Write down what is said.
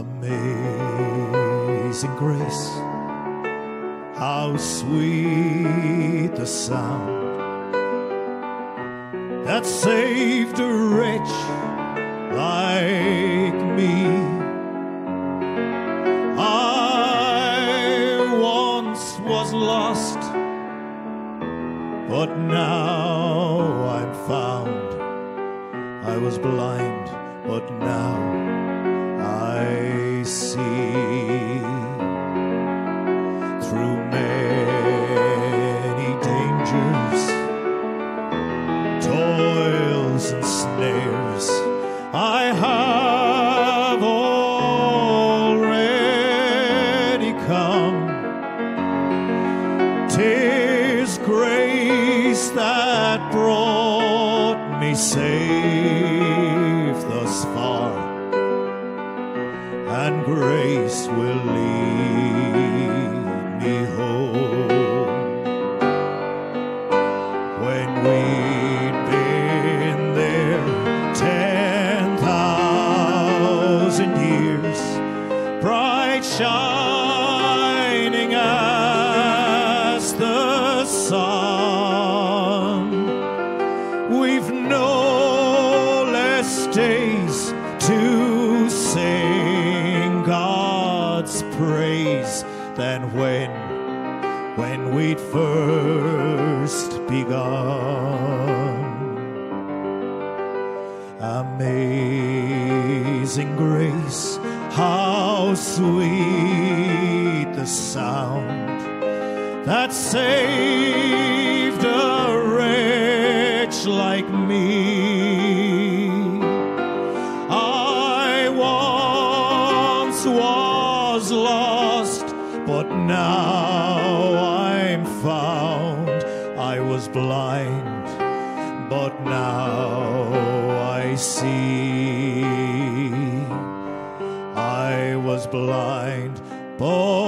Amazing grace, how sweet the sound that saved a wretch like me. I once was lost, but now I'm found. I was blind, but now I see. Through many dangers, toils and snares, I have already come. 'Tis grace that brought me safe thus far, and grace will lead me home. When we'd been there 10,000 years, bright shining as the sun, we've no less days to sing God's praise than when we'd first begun. Amazing grace, how sweet the sound that saved a wretch like me. Was lost, but now I'm found. I was blind, but now I see. I was blind, but